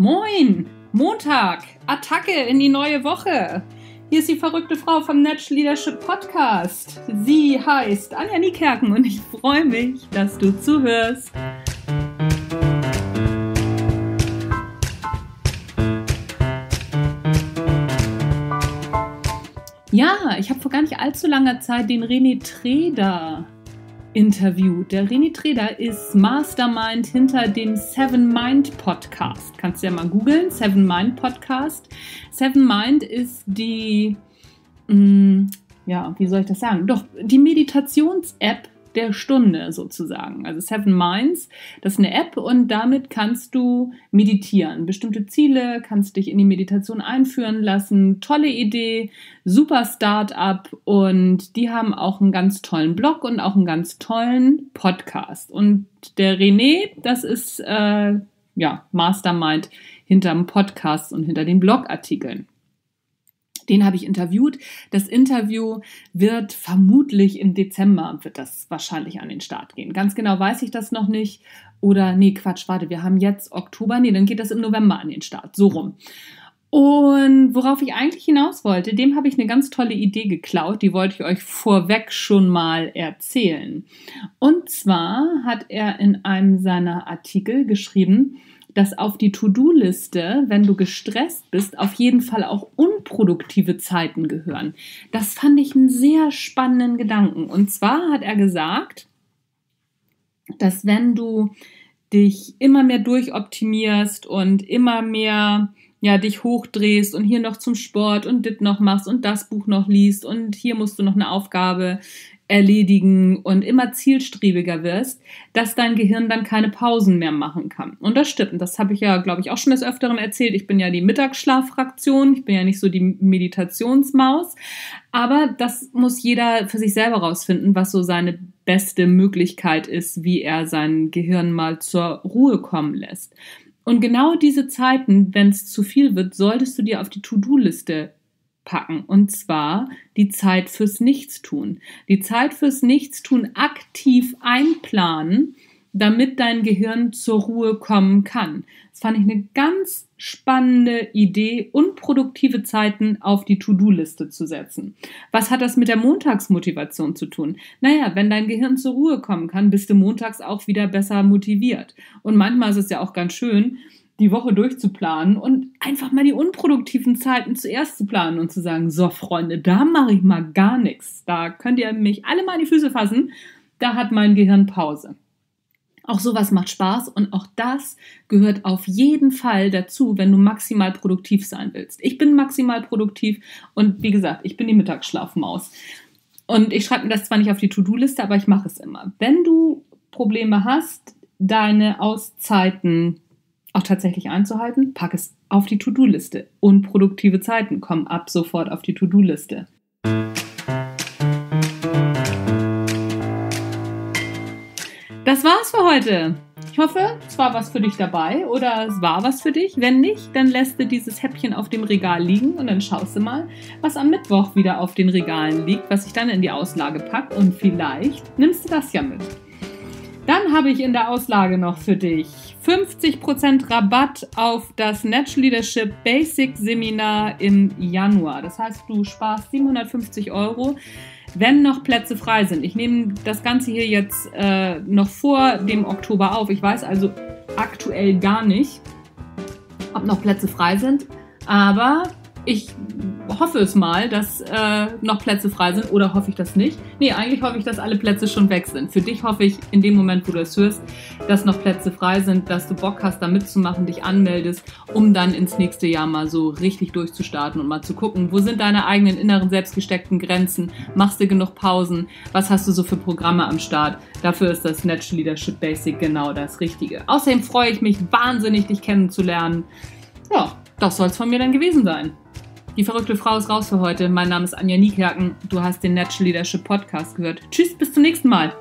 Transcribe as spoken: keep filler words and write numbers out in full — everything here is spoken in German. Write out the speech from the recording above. Moin, Montag, Attacke in die neue Woche. Hier ist die verrückte Frau vom Natural Leadership Podcast. Sie heißt Anja Niekerken und ich freue mich, dass du zuhörst. Ja, ich habe vor gar nicht allzu langer Zeit den René Treda interviewt. Der René Treda ist Mastermind hinter dem seven mind Podcast. Kannst du ja mal googeln, seven mind Podcast. seven mind ist die, mm, ja, wie soll ich das sagen? Doch, die Meditations-App der Stunde sozusagen. Also seven minds, das ist eine App und damit kannst du meditieren. Bestimmte Ziele, kannst dich in die Meditation einführen lassen. Tolle Idee, super Start-up und die haben auch einen ganz tollen Blog und auch einen ganz tollen Podcast. Und der René, das ist äh, ja Mastermind hinterm Podcast und hinter den Blogartikeln. Den habe ich interviewt. Das Interview wird vermutlich im Dezember, wird das wahrscheinlich an den Start gehen. Ganz genau weiß ich das noch nicht. Oder, nee, Quatsch, warte, wir haben jetzt Oktober. Nee, dann geht das im November an den Start. So rum. Und worauf ich eigentlich hinaus wollte, dem habe ich eine ganz tolle Idee geklaut. Die wollte ich euch vorweg schon mal erzählen. Und zwar hat er in einem seiner Artikel geschrieben, dass auf die To-Do-Liste, wenn du gestresst bist, auf jeden Fall auch unproduktive Zeiten gehören. Das fand ich einen sehr spannenden Gedanken. Und zwar hat er gesagt, dass wenn du dich immer mehr durchoptimierst und immer mehr ja, dich hochdrehst und hier noch zum Sport und dit noch machst und das Buch noch liest und hier musst du noch eine Aufgabe erledigen und immer zielstrebiger wirst, dass dein Gehirn dann keine Pausen mehr machen kann. Und das stimmt. Und das habe ich ja, glaube ich, auch schon des Öfteren erzählt. Ich bin ja die Mittagsschlaffraktion. Ich bin ja nicht so die Meditationsmaus. Aber das muss jeder für sich selber rausfinden, was so seine beste Möglichkeit ist, wie er sein Gehirn mal zur Ruhe kommen lässt. Und genau diese Zeiten, wenn es zu viel wird, solltest du dir auf die To-Do-Liste packen. Und zwar die Zeit fürs Nichtstun. Die Zeit fürs Nichtstun aktiv einplanen, damit dein Gehirn zur Ruhe kommen kann. Das fand ich eine ganz spannende Idee, unproduktive Zeiten auf die To-Do-Liste zu setzen. Was hat das mit der Montagsmotivation zu tun? Naja, wenn dein Gehirn zur Ruhe kommen kann, bist du montags auch wieder besser motiviert. Und manchmal ist es ja auch ganz schön, die Woche durchzuplanen und einfach mal die unproduktiven Zeiten zuerst zu planen und zu sagen, so Freunde, da mache ich mal gar nichts. Da könnt ihr mich alle mal in die Füße fassen. Da hat mein Gehirn Pause. Auch sowas macht Spaß und auch das gehört auf jeden Fall dazu, wenn du maximal produktiv sein willst. Ich bin maximal produktiv und wie gesagt, ich bin die Mittagsschlafmaus. Und ich schreibe mir das zwar nicht auf die To-Do-Liste, aber ich mache es immer. Wenn du Probleme hast, deine Auszeiten auch tatsächlich einzuhalten, pack es auf die To-Do-Liste. Unproduktive Zeiten kommen ab sofort auf die To-Do-Liste. Das war's für heute. Ich hoffe, es war was für dich dabei oder es war was für dich. Wenn nicht, dann lässt du dieses Häppchen auf dem Regal liegen und dann schaust du mal, was am Mittwoch wieder auf den Regalen liegt, was ich dann in die Auslage packe und vielleicht nimmst du das ja mit. Dann habe ich in der Auslage noch für dich fünfzig Prozent Rabatt auf das Natural Leadership Basic Seminar im Januar. Das heißt, du sparst siebenhundertfünfzig Euro, wenn noch Plätze frei sind. Ich nehme das Ganze hier jetzt äh, noch vor dem Oktober auf. Ich weiß also aktuell gar nicht, ob noch Plätze frei sind, aber ich hoffe es mal, dass äh, noch Plätze frei sind oder hoffe ich das nicht. Nee, eigentlich hoffe ich, dass alle Plätze schon weg sind. Für dich hoffe ich in dem Moment, wo du es hörst, dass noch Plätze frei sind, dass du Bock hast, da mitzumachen, dich anmeldest, um dann ins nächste Jahr mal so richtig durchzustarten und mal zu gucken, wo sind deine eigenen inneren selbstgesteckten Grenzen, machst du genug Pausen, was hast du so für Programme am Start. Dafür ist das Natural Leadership Basic genau das Richtige. Außerdem freue ich mich wahnsinnig, dich kennenzulernen. Ja, das soll es von mir dann gewesen sein. Die verrückte Frau ist raus für heute. Mein Name ist Anja Niekerken. Du hast den Natural Leadership Podcast gehört. Tschüss, bis zum nächsten Mal.